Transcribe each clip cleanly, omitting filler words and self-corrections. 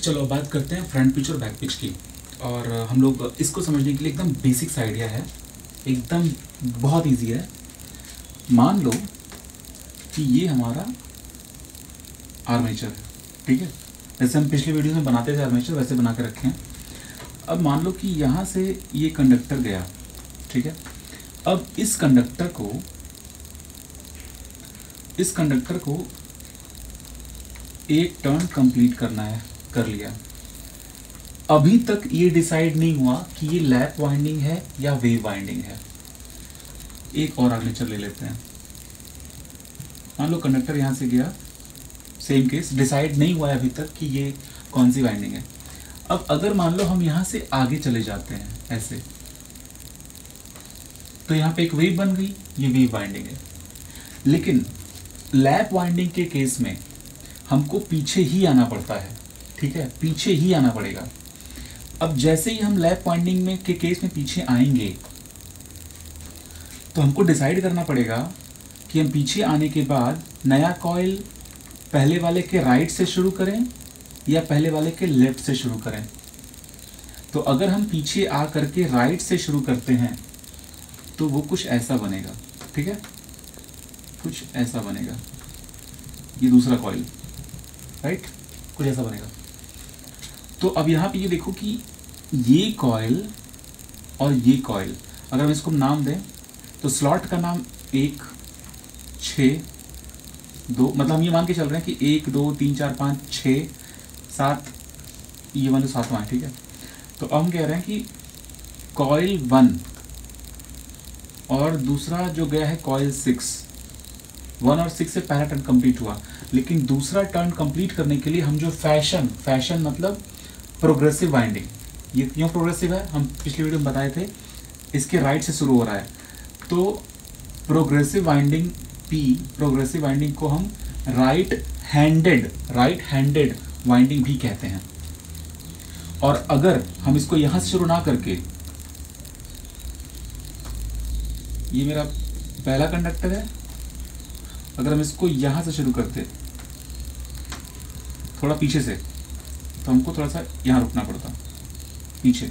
चलो बात करते हैं फ्रंट पिच और बैक पिच की। और हम लोग इसको समझने के लिए एकदम बेसिक्स आइडिया है, एकदम बहुत इजी है। मान लो कि ये हमारा आर्मेचर है, ठीक है। जैसे हम पिछले वीडियो में बनाते थे आर्मेचर, वैसे बना के रखे हैं। अब मान लो कि यहाँ से ये कंडक्टर गया, ठीक है। अब इस कंडक्टर को एक टर्न कंप्लीट करना है, कर लिया। अभी तक ये डिसाइड नहीं हुआ कि ये लैप वाइंडिंग है या वेव वाइंडिंग है। एक और आर्मेचर ले लेते हैं। मान लो कंडक्टर यहाँ से गया, सेम केस, डिसाइड नहीं हुआ है अभी तक कि ये कौन सी वाइंडिंग है। अब अगर मान लो हम यहाँ से आगे चले जाते हैं ऐसे, तो यहाँ पे एक वेव बन गई, ये वेव वाइंडिंग है। लेकिन लैप वाइंडिंग के केस में हमको पीछे ही आना पड़ता है, ठीक है, पीछे ही आना पड़ेगा। अब जैसे ही हम लैप वाइंडिंग में के केस में पीछे आएंगे तो हमको डिसाइड करना पड़ेगा कि हम पीछे आने के बाद नया कॉइल पहले वाले के राइट से शुरू करें या पहले वाले के लेफ्ट से शुरू करें। तो अगर हम पीछे आ करके राइट से शुरू करते हैं तो वो कुछ ऐसा बनेगा, ठीक है, कुछ ऐसा बनेगा। ये दूसरा कॉइल, राइट, कुछ ऐसा बनेगा। तो अब यहाँ पे ये देखो कि ये कॉइल और ये कॉइल, अगर हम इसको नाम दें तो स्लॉट का नाम 1, 6, 2, मतलब हम ये मान के चल रहे हैं कि 1, 2, 3, 4, 5, 6, 7, ये मान लो 7वां, ठीक है। तो अब हम कह रहे हैं कि कॉइल 1 और दूसरा जो गया है कॉइल 6, 1 और 6 से पहला टर्न कंप्लीट हुआ। लेकिन दूसरा टर्न कंप्लीट करने के लिए हम जो फैशन मतलब प्रोग्रेसिव वाइंडिंग, ये क्यों प्रोग्रेसिव है हम पिछले वीडियो में बताए थे, इसके राइट से शुरू हो रहा है। तो progressive winding P, progressive winding को हम राइट हैंडेड वाइंडिंग भी कहते हैं। और अगर हम इसको यहाँ से शुरू ना करके, ये मेरा पहला कंडक्टर है, अगर हम इसको यहाँ से शुरू करते थोड़ा पीछे से, तो हमको थोड़ा सा यहाँ रुकना पड़ता पीछे,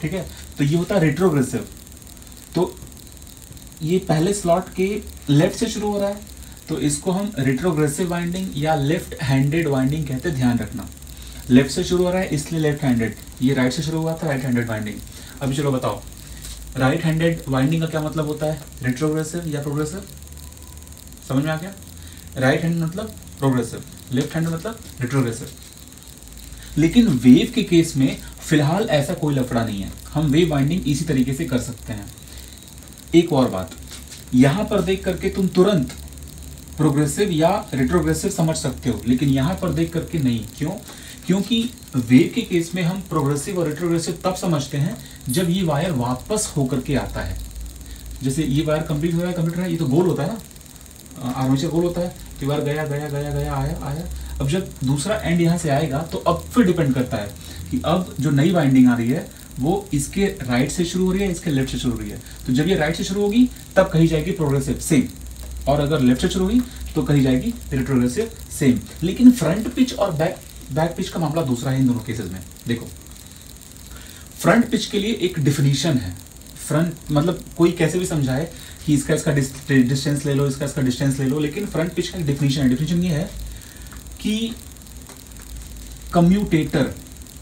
ठीक है। तो ये होता है रेट्रोग्रेसिव। तो ये पहले स्लॉट के लेफ्ट से शुरू हो रहा है, तो इसको हम रेट्रोग्रेसिव वाइंडिंग या लेफ्ट हैंडेड वाइंडिंग कहते हैं। ध्यान रखना, लेफ्ट से शुरू हो रहा है इसलिए लेफ्ट हैंडेड, ये राइट से शुरू हुआ था राइट हैंडेड वाइंडिंग। अभी चलो बताओ राइट हैंडेड वाइंडिंग का क्या मतलब होता है, रेट्रोग्रेसिव या प्रोग्रेसिव? समझ में आ गया? राइट हैंड मतलब प्रोग्रेसिव, लेफ्ट हैंड मतलब रेट्रोग्रेसिव। लेकिन वेव के केस में फिलहाल ऐसा कोई लफड़ा नहीं है, हम वेव वाइंडिंग इसी तरीके से कर सकते हैं। एक और बात, यहाँ पर देख करके तुम तुरंत प्रोग्रेसिव या रेट्रोग्रेसिव समझ सकते हो, लेकिन यहाँ पर देख करके नहीं। क्यों? क्योंकि वेव के केस में हम प्रोग्रेसिव और रेट्रोग्रेसिव तब समझते हैं जब ये वायर वापस होकर के आता है। जैसे ये वायर कंप्लीट हो रहा है, कंप्लीट हो रहा है, ये तो गोल होता है ना, आर्मेचर गोल होता है। एक बार गया गया गया गया आया आया, अब जब दूसरा एंड यहाँ से आएगा तो अब फिर डिपेंड करता है कि अब जो नई वाइंडिंग आ रही है वो इसके राइट से शुरू हो रही है, इसके लेफ्ट से शुरू हो रही है। तो जब ये राइट से शुरू होगी तब कही जाएगी प्रोग्रेसिव, सेम, और अगर लेफ्ट से शुरू हुई तो कही जाएगी रेट्रोग्रेसिव, सेम। लेकिन फ्रंट पिच और बैक पिच का मामला दूसरा है। इन दोनों केसेस में देखो, फ्रंट पिच के लिए एक डिफिनीशन है। फ्रंट मतलब कोई कैसे भी समझाए कि इसका डिस्टेंस ले लो, इसका डिस्टेंस ले लो, लेकिन फ्रंट पिच का डिफिनीशन है। डिफिनीशन ये है कि कम्यूटेटर,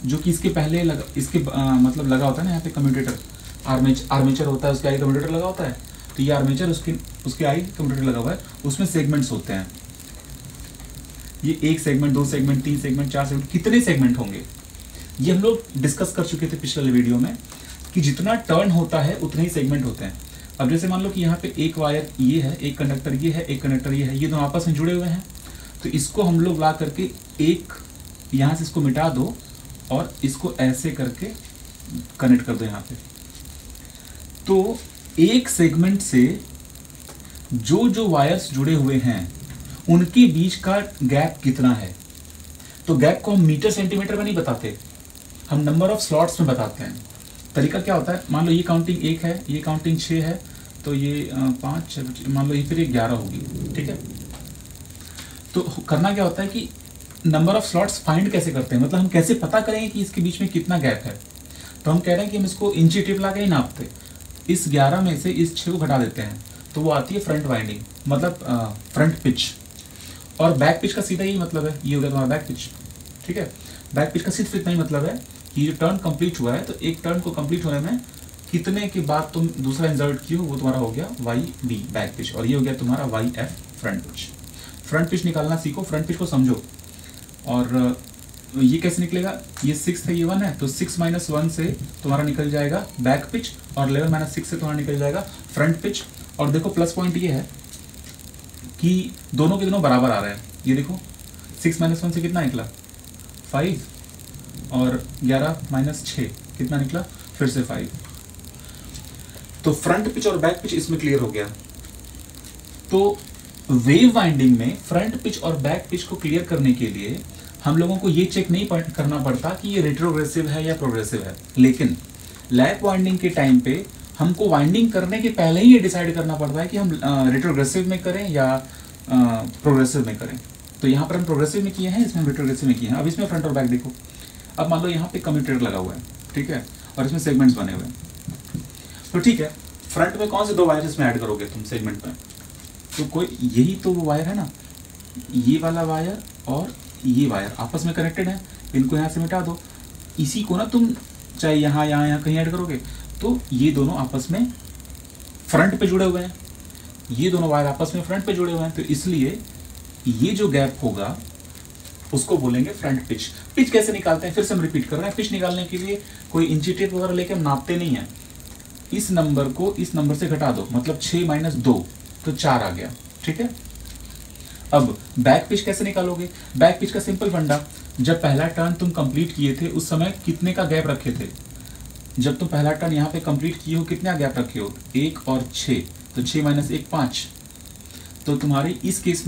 जो कि इसके पहले लगा, मतलब लगा होता है ना यहाँ पे कम्यूटेटर, आर्मेचर होता है, उसके आगे कम्यूटेटर लगा होता है। तो ये आर्मेचर, उसके आगे कम्यूटेटर लगा हुआ है, उसमें सेगमेंट्स होते हैं। ये 1 सेगमेंट, 2 सेगमेंट, 3 सेगमेंट, 4 सेगमेंट, कितने सेगमेंट होंगे ये हम लोग डिस्कस कर चुके थे पिछले वीडियो में कि जितना टर्न होता है उतने ही सेगमेंट होते हैं। अब जैसे मान लो कि यहाँ पे एक वायर ये है, एक कंडक्टर ये है, एक कंडक्टर ये है, ये दोनों आपस में जुड़े हुए हैं। तो इसको हम लोग ला करके एक यहाँ से इसको मिटा दो और इसको ऐसे करके कनेक्ट कर दो यहाँ पे। तो एक सेगमेंट से जो वायर्स जुड़े हुए हैं उनके बीच का गैप कितना है? तो गैप को हम मीटर सेंटीमीटर में नहीं बताते, हम नंबर ऑफ स्लॉट्स में बताते हैं। तरीका क्या होता है, मान लो ये काउंटिंग 1 है, ये काउंटिंग 6 है, तो ये 5, मान लो ये फिर 11 होगी, ठीक है। तो करना क्या होता है कि नंबर ऑफ स्लॉट्स फाइंड कैसे करते हैं, मतलब हम कैसे पता करेंगे कि इसके बीच में कितना गैप है। तो हम कह रहे हैं कि हम इसको इंची टिप ला के ही नापते, इस 11 में से इस 6 को घटा देते हैं तो वो आती है फ्रंट वाइंडिंग, मतलब फ्रंट पिच। और बैक पिच का सीधा ही मतलब है, ये हो गया तुम्हारा बैक पिच, ठीक है। बैक पिच का सिर्फ इतना ही मतलब है कि जो टर्न कंप्लीट हुआ है, तो एक टर्न को कंप्लीट होने में कितने के बाद तुम दूसरा इंसर्ट किए हो, वो तुम्हारा हो गया YB बैक पिच, और ये हो गया तुम्हारा YF front pitch. Front pitch निकालना सीखो, फ्रंट पिच को समझो। और ये कैसे निकलेगा, ये 6 है, ये 1 है, तो 6 - 1 से तुम्हारा निकल जाएगा बैक पिच, और 11 - 6 से तुम्हारा निकल जाएगा फ्रंट पिच। और देखो प्लस पॉइंट ये है कि दोनों के दोनों बराबर आ रहे हैं। ये देखो 6 - 1 से कितना निकला 5, और 11 - 6 कितना निकला, फिर से 5। तो फ्रंट पिच और बैक पिच इसमें क्लियर हो गया। तो वेव वाइंडिंग में फ्रंट पिच और बैक पिच को क्लियर करने के लिए हम लोगों को ये चेक नहीं करना पड़ता कि ये रेट्रोग्रेसिव है या प्रोग्रेसिव है, लेकिन लैप वाइंडिंग के टाइम पे हमको वाइंडिंग करने के पहले ही ये डिसाइड करना पड़ता है कि हम रेट्रोग्रेसिव में करें या प्रोग्रेसिव में करें। तो यहाँ पर हम प्रोग्रेसिव में किए हैं, इसमें हम रेट्रोग्रेसिव में किए हैं। अब इसमें फ्रंट और बैक देखो, अब मान लो यहाँ पे कम्यूटेटर लगा हुआ है, ठीक है, और इसमें सेगमेंट्स बने हुए हैं। तो ठीक है, फ्रंट में कौन से 2 वायर इसमें ऐड करोगे तुम सेगमेंट में, तो कोई यही तो वो वायर है ना, ये वाला वायर और ये वायर आपस में कनेक्टेड है, इनको यहाँ से मिटा दो, इसी को ना तुम चाहे यहाँ यहाँ कहीं ऐड करोगे, तो ये दोनों आपस में फ्रंट पे जुड़े हुए हैं, ये दोनों वायर आपस में फ्रंट पे जुड़े हुए हैं, तो इसलिए ये जो गैप होगा उसको बोलेंगे फ्रंट पिच। पिच कैसे निकालते हैं, फिर से हम रिपीट कर रहे हैं, पिच निकालने के लिए कोई इंची टेप वगैरह लेके हम नापते नहीं हैं। इस नंबर को इस नंबर से घटा दो, मतलब 6 - 2 तो 4 आ गया, ठीक है। अब बैक पिच कैसे निकालोगे, बैक पिच का सिंपल फंडा, जब पहला टर्न तुम कंप्लीट किए थे उस समय कितने का गैप रखे थे, जब तुम पहला टर्न यहाँ पे कंप्लीट किए हो कितना गैप रखे हो, 1 और 6, तो 6 - 1 5, तो तुम्हारी इस केस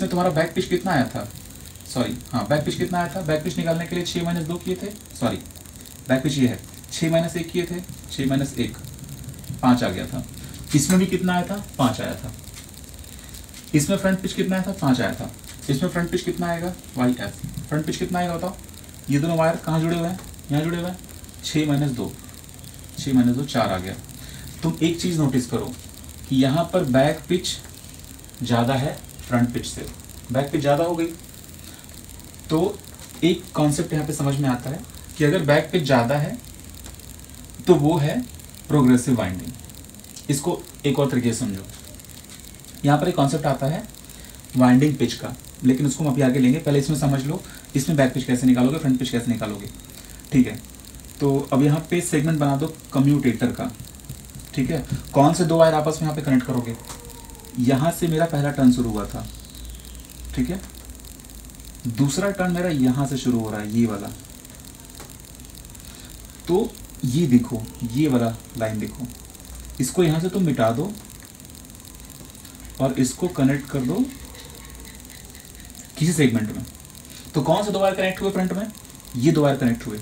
में तुम्हारा बैक पिच कितना आया था, सॉरी हाँ बैक पिच कितना आया था, बैक पिच निकालने के लिए 6 - 2 किए थे, सॉरी बैक पिच ये है 6 - 1 किए थे, 6 - 1 5 आ गया था। इसमें भी कितना आया था, 5 आया था। इसमें फ्रंट पिच कितना आया था, 5 आया था। इसमें फ्रंट पिच कितना आएगा, YF फ्रंट पिच कितना आएगा बताओ, ये दोनों वायर कहाँ जुड़े हुए हैं, यहाँ जुड़े हुए हैं, 6 - 2 4 आ गया। तुम एक चीज़ नोटिस करो कि यहाँ पर बैक पिच ज़्यादा है फ्रंट पिच से, बैक पिच ज़्यादा हो गई। तो एक कॉन्सेप्ट यहाँ पे समझ में आता है कि अगर बैक पिच ज़्यादा है तो वो है प्रोग्रेसिव वाइंडिंग। इसको एक और तरीके से समझो, यहाँ पर एक कॉन्सेप्ट आता है वाइंडिंग पिच का, लेकिन उसको हम अभी आगे लेंगे, पहले इसमें समझ लो इसमें बैक पिच कैसे निकालोगे, फ्रंट पिच कैसे निकालोगे, ठीक है। तो अब यहाँ पे सेगमेंट बना दो कम्यूटेटर का, ठीक है। कौन से 2 वायर आपस में यहाँ पे कनेक्ट करोगे, यहाँ से मेरा पहला टर्न शुरू हुआ था, ठीक है, दूसरा टर्न मेरा यहाँ से शुरू हो रहा है, ये वाला, तो ये देखो ये वाला लाइन देखो, इसको यहाँ से तुम मिटा दो और इसको कनेक्ट कर दो किसी सेगमेंट में। तो कौन से 2 वायर कनेक्ट हुए फ्रंट में, ये 2 वायर कनेक्ट हुए,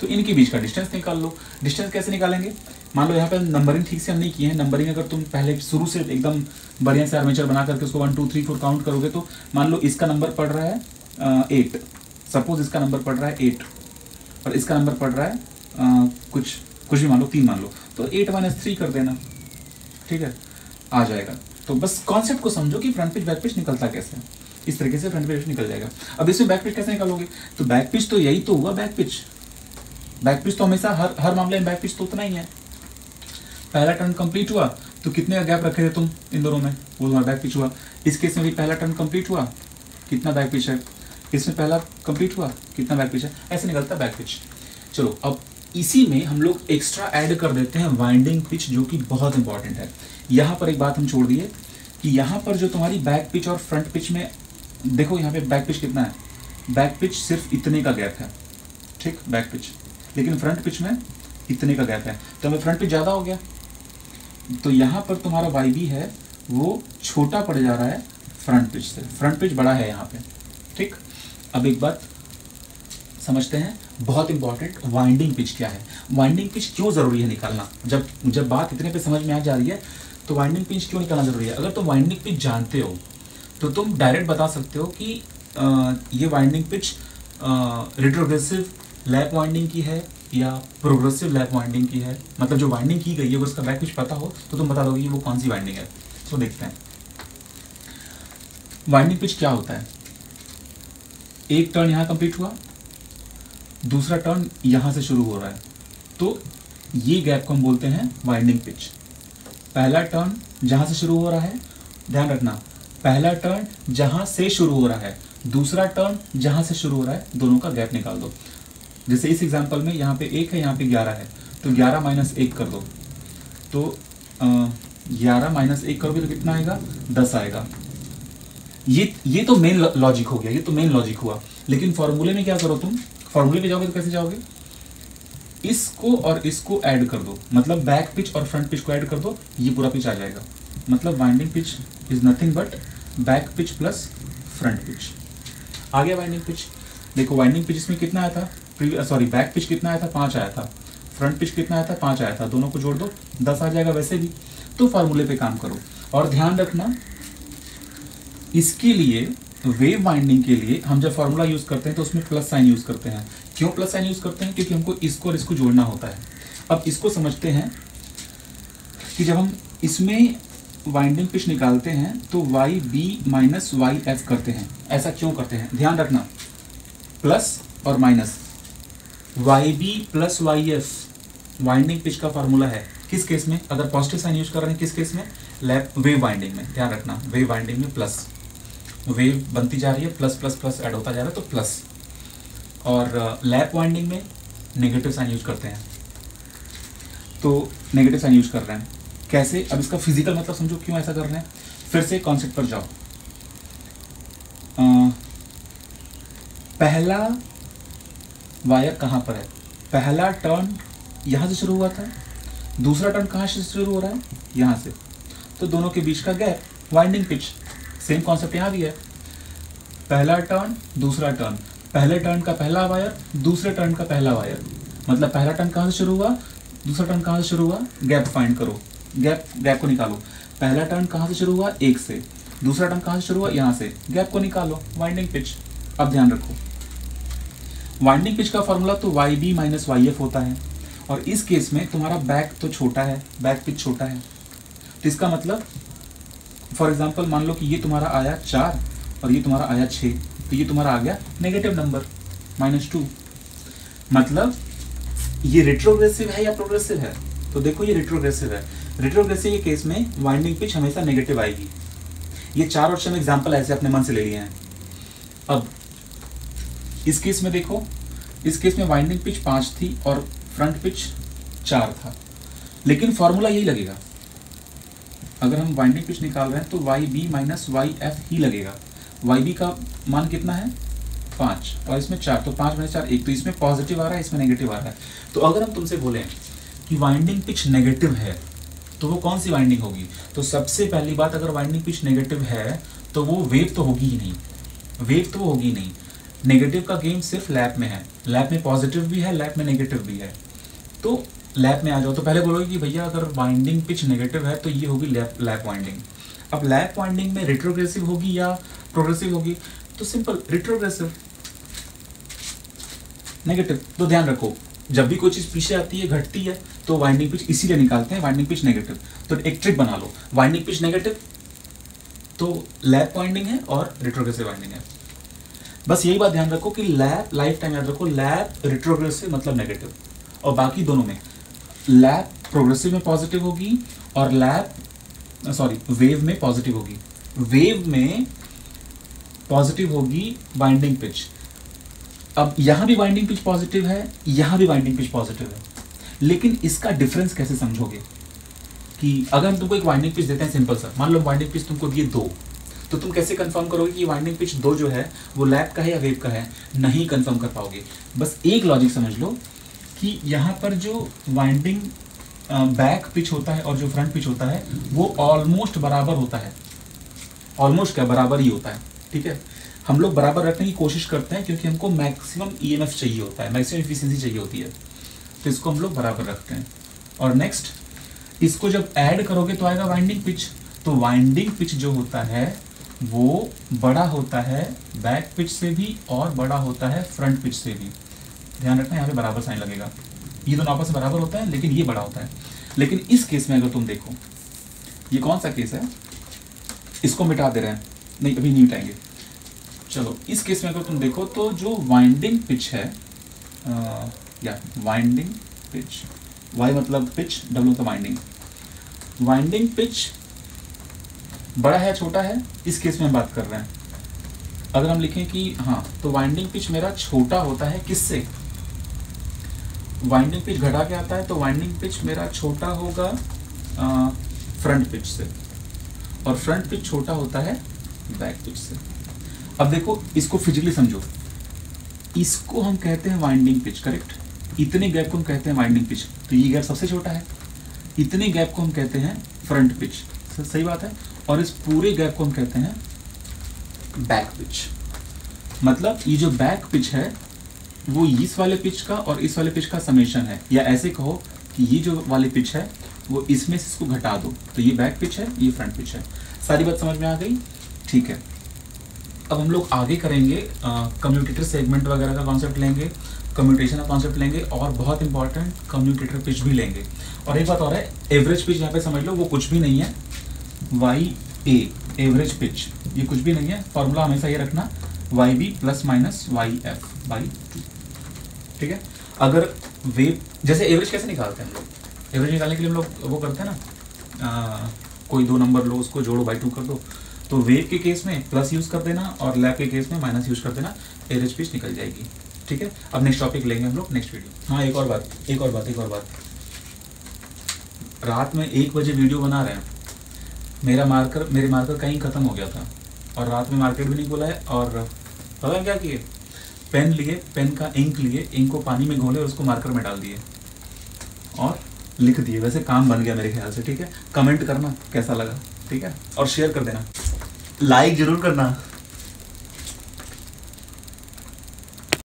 तो इनके बीच का डिस्टेंस निकाल लो। डिस्टेंस कैसे निकालेंगे, मान लो यहाँ पर नंबरिंग ठीक से हम नहीं किए हैं, नंबरिंग अगर तुम पहले शुरू से एकदम बढ़िया से आर्मेचर बना करके उसको 1 2 3 4 काउंट करोगे, तो मान लो इसका नंबर पड़ रहा है 8, सपोज इसका नंबर पड़ रहा है 8 और इसका नंबर पड़ रहा है कुछ भी मान लो 3 मान लो, तो 8 - 3 कर देना, ठीक है, आ जाएगा। तो बस कॉन्सेप्ट को समझो कि फ्रंट पिच बैक पिच निकलता कैसे है, इस तरीके से फ्रंट पिच निकल जाएगा। अब इसमें बैक पिच कैसे निकालोगे, तो बैक पिच तो यही तो हुआ, बैक पिच तो हमेशा हर मामले में बैक पिच तो उतना ही है। पहला टर्न कंप्लीट हुआ तो कितने का गैप रखे थे तुम इन दोनों में, वो तुम्हारा बैक पिच हुआ। इस केस में भी पहला टर्न कंप्लीट हुआ, कितना बैक पिच है, इसमें पहला कंप्लीट हुआ, कितना बैक पिच है, ऐसे निकलता है बैक पिच। चलो अब इसी में हम लोग एक्स्ट्रा ऐड कर देते हैं वाइंडिंग पिच, जो कि बहुत इंपॉर्टेंट है। यहाँ पर एक बात हम छोड़ दिए कि यहाँ पर जो तुम्हारी बैक पिच और फ्रंट पिच में देखो, यहाँ पे बैक पिच कितना है, बैक पिच सिर्फ इतने का गैप है, ठीक, बैक पिच, लेकिन फ्रंट पिच में इतने का गैप है, तो हमें फ्रंट पिच ज़्यादा हो गया। तो यहाँ पर तुम्हारा YB है वो छोटा पड़ जा रहा है फ्रंट पिच से, फ्रंट पिच बड़ा है यहाँ पर, ठीक। अब एक बात समझते हैं बहुत इंपॉर्टेंट, वाइंडिंग पिच क्या है, वाइंडिंग पिच क्यों ज़रूरी है निकालना। जब बात इतने पे समझ में आ जा रही है तो वाइंडिंग पिच क्यों निकालना ज़रूरी है। अगर तुम वाइंडिंग पिच जानते हो तो तुम डायरेक्ट बता सकते हो कि ये winding pitch retrogressive lap winding की है या प्रोग्रेसिव लैप वाइंडिंग की है, मतलब जो वाइंडिंग की गई है उसका बैक पिच पता हो तो तुम बता दोगे कि वो कौन सी वाइंडिंग है। तो देखते हैं वाइंडिंग पिच क्या होता है। एक टर्न यहाँ कंप्लीट हुआ, दूसरा टर्न यहाँ से शुरू हो रहा है, तो ये गैप को हम बोलते हैं वाइंडिंग पिच। पहला टर्न जहाँ से शुरू हो रहा है, ध्यान रखना, पहला टर्न जहाँ से शुरू हो रहा है, दूसरा टर्न जहाँ से शुरू हो रहा है, दोनों का गैप निकाल दो। जैसे इस एग्जांपल में यहाँ पे 1 है, यहाँ पे 11 है, तो 11 - 1 कर दो, तो 11 - 1 करोगे तो कितना आएगा, 10 आएगा। ये तो मेन लॉजिक हो गया, ये तो मेन लॉजिक हुआ। लेकिन फॉर्मूले में क्या करो, तुम फॉर्मूले पे जाओगे तो कैसे जाओगे, इसको और इसको ऐड कर दो, मतलब बैक पिच और फ्रंट पिच को ऐड कर दो, ये पूरा पिच आ जाएगा। मतलब winding pitch is nothing but back pitch plus front pitch. आ गया वाइंडिंग पिच। देखो वाइंडिंग पिच इसमें कितना आया था, बैक पिच कितना आया था, 5 आया था, फ्रंट पिच कितना आया था, 5 आया था, दोनों को जोड़ दो 10 आ जाएगा। वैसे भी तो फार्मूले पे काम करो। और ध्यान रखना, इसके लिए वेव वाइंडिंग के लिए हम जब फार्मूला यूज़ करते हैं तो उसमें प्लस साइन यूज़ करते हैं। क्यों प्लस साइन यूज़ करते हैं, क्योंकि हमको इसको और इसको जोड़ना होता है। अब इसको समझते हैं कि जब हम इसमें वाइंडिंग पिच निकालते हैं तो YB - YF करते हैं। ऐसा क्यों करते हैं, ध्यान रखना, प्लस और minus. YB + YF winding pitch का फार्मूला है। किस केस में, अगर पॉजिटिव साइन यूज कर रहे हैं, किस केस में, लैप वेव वाइंडिंग में। ध्यान रखना वेव वाइंडिंग में प्लस, वेव बनती जा रही है, प्लस प्लस प्लस ऐड होता जा रहा है तो प्लस। और लैप वाइंडिंग में नेगेटिव साइन यूज करते हैं, तो नेगेटिव साइन यूज कर रहे हैं। कैसे, अब इसका फिजिकल मतलब समझो, क्यों ऐसा कर रहे हैं। फिर से कॉन्सेप्ट पर जाओ। पहला वायर कहाँ पर है, पहला टर्न यहाँ से शुरू हुआ था, दूसरा टर्न कहाँ से शुरू हो रहा है, यहाँ से, तो दोनों के बीच का gap winding pitch. Same concept यहाँ भी है, पहला टर्न दूसरा टर्न, पहले टर्न का पहला वायर दूसरे टर्न का पहला वायर, मतलब पहला टर्न कहाँ से शुरू हुआ, दूसरा टर्न कहाँ से शुरू हुआ, गैप फाइंड करो, गैप को निकालो। पहला टर्न कहाँ से शुरू हुआ, 1 से, दूसरा टर्न कहाँ से शुरू हुआ, यहाँ से, गैप को निकालो, वाइंडिंग पिच। अब ध्यान रखो वाइंडिंग पिच का फॉर्मूला तो YB - YF होता है, और इस केस में तुम्हारा बैक तो छोटा है, बैक पिच छोटा है, तो इसका मतलब फॉर एग्जाम्पल मान लो कि ये तुम्हारा आया 4 और ये तुम्हारा आया 6, तो ये तुम्हारा आ गया नेगेटिव नंबर -2। मतलब ये रिट्रोग्रेसिव है या प्रोग्रेसिव है, तो देखो ये रिट्रोग्रेसिव है। रिट्रोग्रेसिव के केस में वाइंडिंग पिच हमेशा नेगेटिव आएगी। ये 4 और 6 में एग्जाम्पल ऐसे अपने मन से ले लिए हैं। अब इस केस में देखो, इस केस में वाइंडिंग पिच 5 थी और फ्रंट पिच 4 था, लेकिन फॉर्मूला यही लगेगा। अगर हम वाइंडिंग पिच निकाल रहे हैं तो YB - YF ही लगेगा। YB का मान कितना है, 5 और इसमें 4, तो 5 - 4 = 1, तो इसमें पॉजिटिव आ रहा है, इसमें नेगेटिव आ रहा है। तो अगर हम तुमसे बोलें कि वाइंडिंग पिच नेगेटिव है तो वो कौन सी वाइंडिंग होगी, तो सबसे पहली बात, अगर वाइंडिंग पिच नेगेटिव है तो वो वेव तो होगी ही नहीं, वेव तो होगी नहीं। नेगेटिव का गेम सिर्फ लैप में है, लैप में पॉजिटिव भी है, लैप में नेगेटिव भी है। तो लैप में आ जाओ तो पहले बोलोगे कि भैया अगर वाइंडिंग पिच नेगेटिव है तो ये होगी लैप वाइंडिंग। अब लैप वाइंडिंग में रिट्रोग्रेसिव होगी या प्रोग्रेसिव होगी, तो सिंपल रिट्रोग्रेसिव नेगेटिव। तो ध्यान रखो जब भी कोई चीज़ पीछे आती है, घटती है, तो वाइंडिंग पिच इसीलिए निकालते हैं, वाइंडिंग पिच नेगेटिव। तो एक ट्रिक बना लो, वाइंडिंग पिच नेगेटिव तो लैप वाइंडिंग है और रिट्रोग्रेसिव वाइंडिंग है। बस यही बात ध्यान रखो कि लैप, लाइफ टाइम याद रखो, लैप रिट्रोग्रेसिव मतलब नेगेटिव, और बाकी दोनों में लैप प्रोग्रेसिव में पॉजिटिव होगी और वेव में पॉजिटिव होगी, वेव में पॉजिटिव होगी वाइंडिंग पिच। अब यहाँ भी वाइंडिंग पिच पॉजिटिव है, यहाँ भी वाइंडिंग पिच पॉजिटिव है, लेकिन इसका डिफरेंस कैसे समझोगे कि अगर हम तुमको एक वाइंडिंग पिच देते हैं सिंपल सा, मान लो वाइंडिंग पिच तुमको दिए 2, तो तुम कैसे कंफर्म करोगे कि वाइंडिंग पिच 2 जो है वो लैप का है या वेव का है, नहीं कंफर्म कर पाओगे। बस एक लॉजिक समझ लो कि यहाँ पर जो वाइंडिंग बैक पिच होता है और जो फ्रंट पिच होता है वो ऑलमोस्ट बराबर होता है, ऑलमोस्ट क्या बराबर ही होता है, ठीक है। हम लोग बराबर रखने की कोशिश करते हैं क्योंकि हमको मैक्सिमम EMF चाहिए होता है, मैक्सिमम एफिशिएंसी चाहिए होती है, तो इसको हम लोग बराबर रखते हैं। और नेक्स्ट इसको जब ऐड करोगे तो आएगा वाइंडिंग पिच, तो वाइंडिंग पिच जो होता है वो बड़ा होता है बैक पिच से भी और बड़ा होता है फ्रंट पिच से भी। ध्यान रखना यहाँ पे बराबर साइन लगेगा, ये दोनों आपस में बराबर होता है लेकिन ये बड़ा होता है। लेकिन इस केस में अगर तुम देखो, ये कौन सा केस है, इसको मिटा दे रहे हैं, नहीं अभी नहीं मिटाएंगे। चलो इस केस में अगर तुम देखो तो जो वाइंडिंग पिच है या वाइंडिंग पिच, वाई मतलब पिच, डब्ल्यू मतलब वाइंडिंग, वाइंडिंग पिच बड़ा है छोटा है, इस केस में हम बात कर रहे हैं। अगर हम लिखें कि हाँ, तो वाइंडिंग पिच मेरा छोटा होता है किससे, वाइंडिंग पिच घटा के आता है, तो वाइंडिंग पिच मेरा छोटा होगा फ्रंट पिच से, और फ्रंट पिच छोटा होता है बैक पिच से। अब देखो इसको फिजिकली समझो, इसको हम कहते हैं वाइंडिंग पिच, करेक्ट, इतने गैप को हम कहते हैं वाइंडिंग पिच, तो ये गैप सबसे छोटा है, इतने गैप को हम कहते हैं फ्रंट पिच, सही बात है, और इस पूरे गैप को हम कहते हैं बैक पिच। मतलब ये जो बैक पिच है वो इस वाले पिच का और इस वाले पिच का समेशन है, या ऐसे कहो कि ये जो वाली पिच है वो इसमें से इसको घटा दो, तो ये बैक पिच है, ये फ्रंट पिच है। सारी बात समझ में आ गई, ठीक है। अब हम लोग आगे करेंगे कम्यूटेटर सेगमेंट वगैरह का कॉन्सेप्ट लेंगे, कम्यूटेशन का कॉन्सेप्ट लेंगे, और बहुत इंपॉर्टेंट कम्यूटेटर पिच भी लेंगे। और एक बात और है, एवरेज पिच यहाँ पे समझ लो वो कुछ भी नहीं है, वाई ए एवरेज पिच ये कुछ भी नहीं है। फॉर्मूला हमेशा ये रखना Y B plus minus Y F by two, ठीक है। अगर वेव जैसे एवरेज कैसे निकालते हैं हम लोग, एवरेज निकालने के लिए हम लोग वो करते हैं ना, कोई दो नंबर लो उसको जोड़ो बाई टू कर दो, तो वेव के केस में प्लस यूज कर देना और लैप के केस में माइनस यूज कर देना, एवरेज पिच निकल जाएगी, ठीक है। अब नेक्स्ट टॉपिक लेंगे हम लोग नेक्स्ट वीडियो। हाँ एक और बात, रात में 1 बजे वीडियो बना रहे हैं, मेरे मार्कर कहीं ख़त्म हो गया था और रात में मार्केट भी नहीं बोला है, और पता है क्या किए, पेन लिए, पेन का इंक लिए, इंक को पानी में घोले और उसको मार्कर में डाल दिए और लिख दिए। वैसे काम बन गया मेरे ख्याल से, ठीक है। कमेंट करना कैसा लगा, ठीक है, और शेयर कर देना, लाइक ज़रूर करना।